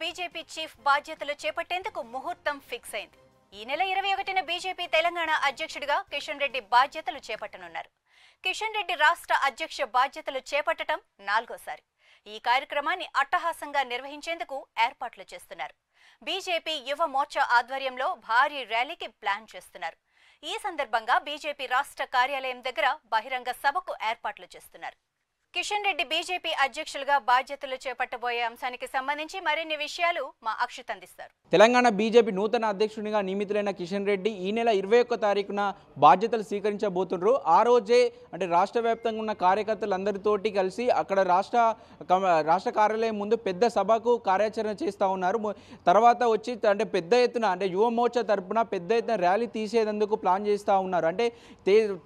BJP chief బాధ్యతలు చేపట్టేందుకు ముహూర్తం ఫిక్స్ అయింది। ఈ నెల 21న बीजेपी తెలంగాణ అధ్యక్షుడిగా కిషన్ రెడ్డి బాధ్యతలు చేపట్టనున్నారు। కిషన్ రెడ్డి రాష్ట్ర అధ్యక్ష బాధ్యతలు చేపట్టడం నాలుగోసారి। ఈ కార్యక్రమాన్ని అట్టహాసంగా నిర్వహించేందుకు ఏర్పాట్లు చేస్తున్నారు। बीजेपी యువ మోర్చా ఆధ్వర్యంలో భారీ ర్యాలీకి ప్లాన్ చేస్తున్నారు। ఈ సందర్భంగా बीजेपी రాష్ట్ర కార్యాలయం దగ్గర బహిరంగ సభకు ఏర్పాట్లు చేస్తున్నారు। किशन रेड्डी बीजेपी अध्यक्षులుగా బాధ్యతలు చేపట్టబోయే అంశానికి సంబంధించి మరిన్ని విషయాలు మా అక్షిత్ అందిస్తారు। తెలంగాణ बीजेपी నూతన అధ్యక్షునిగా నియమితులైన కిషన్ రెడ్డి ఈ నెల 21వ తారీఖున బాధ్యతలు స్వీకరించబోతున్నారు। ఆ రోజే అంటే రాష్ట్రవ్యాప్తంగా ఉన్న కార్యకర్తలందరితోటి కలిసి అక్కడ రాష్ట్ర కార్యాలయం ముందు పెద్ద సభకు కార్యాచరణ చేస్తా ఉన్నారు। తర్వాత వచ్చి అంటే పెద్ద ఎత్తున అంటే యువ మోర్చా తరపున పెద్ద ఎత్తున ర్యాలీ తీసేందుకు ప్లాన్ చేస్తా ఉన్నారు। అంటే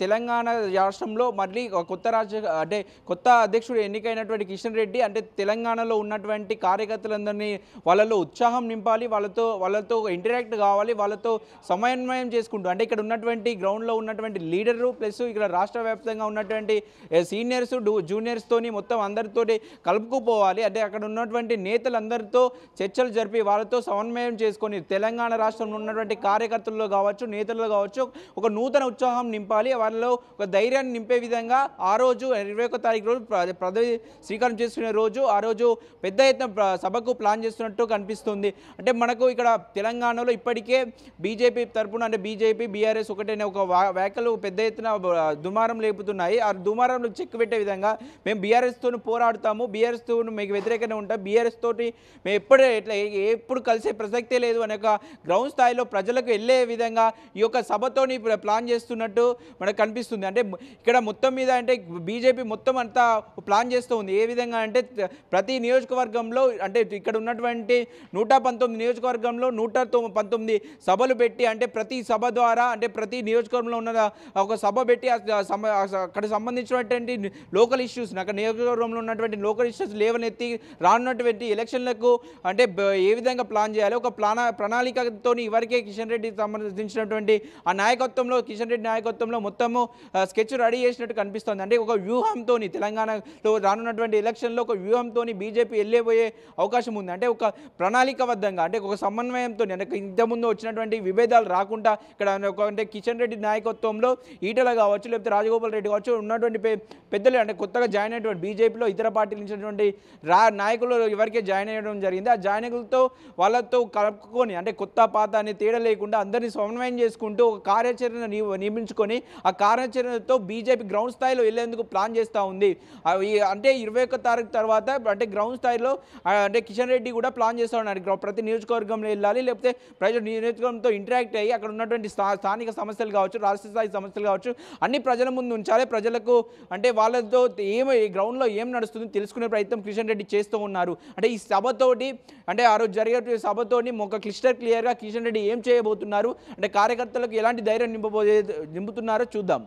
తెలంగాణ రాష్ట్రంలో మళ్ళీ కొత్త అధ్యక్షుడు ఎన్నికైనటువంటి కిషన్ రెడ్డి అంటే తెలంగాణలో ఉన్నటువంటి కార్యకర్తలందరినీ వాళ్ళలో ఉత్సాహం నింపాలి, వాళ్ళతో ఇంటరాక్ట్ కావాలి, వాళ్ళతో సమన్వయం చేసుకుంటూ అంటే ఇక్కడ ఉన్నటువంటి గ్రౌండ్లో ఉన్నటువంటి లీడరు ప్లస్ ఇక్కడ రాష్ట్ర వ్యాప్తంగా ఉన్నటువంటి సీనియర్స్ జూనియర్స్తోని మొత్తం అందరితోటి కలుపుకుపోవాలి। అంటే అక్కడ ఉన్నటువంటి నేతలందరితో చర్చలు జరిపి వాళ్ళతో సమన్వయం చేసుకొని తెలంగాణ రాష్ట్రంలో ఉన్నటువంటి కార్యకర్తల్లో కావచ్చు నేతల్లో కావచ్చు ఒక నూతన ఉత్సాహం నింపాలి, వాళ్ళలో ఒక ధైర్యాన్ని నింపే విధంగా ఆ రోజు 21వ తారీఖు రోజు పదవి స్వీకారం చేసుకునే రోజు ఆ రోజు పెద్ద ఎత్తున సభకు ప్లాన్ చేస్తున్నట్టు కనిపిస్తుంది। అంటే మనకు ఇక్కడ తెలంగాణలో ఇప్పటికే బీజేపీ తరఫున అంటే బీజేపీ బీఆర్ఎస్ ఒకటైన ఒక వ్యాఖ్యలు పెద్ద ఎత్తున దుమారం లేపుతున్నాయి। ఆ దుమారంలో చెక్ పెట్టే విధంగా మేము బీఆర్ఎస్తో పోరాడుతాము, బీఆర్ఎస్తో మీకు వ్యతిరేకంగా ఉంటాం, బీఆర్ఎస్ తోటి మేము ఎప్పుడు కలిసే ప్రసక్తే లేదు అనే ఒక గ్రౌండ్ స్థాయిలో ప్రజలకు వెళ్ళే విధంగా ఈ యొక్క సభతోని ప్లాన్ చేస్తున్నట్టు మనకు కనిపిస్తుంది। అంటే ఇక్కడ మొత్తం మీద అంటే బీజేపీ మొత్తం అంతా ప్లాన్ చేస్తూ ఉంది। ఏ విధంగా అంటే ప్రతి నియోజకవర్గంలో అంటే ఇక్కడ ఉన్నటువంటి 119 నియోజకవర్గంలో 119 సభలు పెట్టి అంటే ప్రతి సభ ద్వారా అంటే ప్రతి నియోజకవర్గంలో ఉన్న ఒక సభ పెట్టి అక్కడ సంబంధించినటువంటి లోకల్ ఇష్యూస్ అక్కడ నియోజకవర్గంలో ఉన్నటువంటి లోకల్ ఇష్యూస్ లేవనెత్తి రానున్నటువంటి ఎలక్షన్లకు అంటే ఏ విధంగా ప్లాన్ చేయాలి ఒక ప్రణాళికతో ఇవరికే కిషన్ రెడ్డికి సంబంధించినటువంటి ఆ నాయకత్వంలో కిషన్ రెడ్డి నాయకత్వంలో మొత్తము స్కెచ్ రెడీ చేసినట్టు కనిపిస్తుంది। అంటే ఒక వ్యూహంతో తెలంగాణలో రానున్నటువంటి ఎలక్షన్లో ఒక వ్యూహంతో బీజేపీ వెళ్ళేపోయే అవకాశం ఉంది। అంటే ఒక ప్రణాళికబద్ధంగా అంటే ఒక సమన్వయంతో అంటే ఇంతకుముందు వచ్చినటువంటి విభేదాలు రాకుండా ఇక్కడ అంటే కిషన్ రెడ్డి నాయకత్వంలో ఈటల కావచ్చు లేకపోతే రాజగోపాల్ రెడ్డి కావచ్చు ఉన్నటువంటి పెద్దలు అంటే కొత్తగా జాయిన్ అయినటువంటి బీజేపీలో ఇతర పార్టీలు ఇచ్చినటువంటి నాయకులు ఎవరికే జాయిన్ అయ్యడం జరిగింది ఆ జాయిన్లతో వాళ్ళతో కలుపుకొని అంటే కొత్త పాత అనే తేడా లేకుండా అందరినీ సమన్వయం చేసుకుంటూ ఒక కార్యాచరణ నియమించుకొని ఆ కార్యాచరణతో బీజేపీ గ్రౌండ్ స్థాయిలో వెళ్ళేందుకు ప్లాన్ చేస్తూ ఉంది। అంటే 21వ తారీఖు తర్వాత అంటే గ్రౌండ్ స్థాయిలో అంటే కిషన్ రెడ్డి కూడా ప్లాన్ చేస్తూ ఉన్నారు ప్రతి నియోజకవర్గంలో వెళ్ళాలి, లేకపోతే ప్రజలు నియోజకవర్గంతో ఇంటరాక్ట్ అయ్యి అక్కడ ఉన్నటువంటి స్థానిక సమస్యలు కావచ్చు రాష్ట్ర స్థాయి సమస్యలు కావచ్చు అన్ని ప్రజల ముందు ఉంచాలి, ప్రజలకు అంటే వాళ్ళతో ఏమో గ్రౌండ్లో ఏం నడుస్తుంది తెలుసుకునే ప్రయత్నం కిషన్ రెడ్డి చేస్తూ ఉన్నారు। అంటే ఈ సభతోటి అంటే ఆ రోజు జరిగే సభతోని ఒక క్లిస్టర్ క్లియర్గా కిషన్ రెడ్డి ఏం చేయబోతున్నారు అంటే కార్యకర్తలకు ఎలాంటి ధైర్యం నింపుతున్నారో చూద్దాం।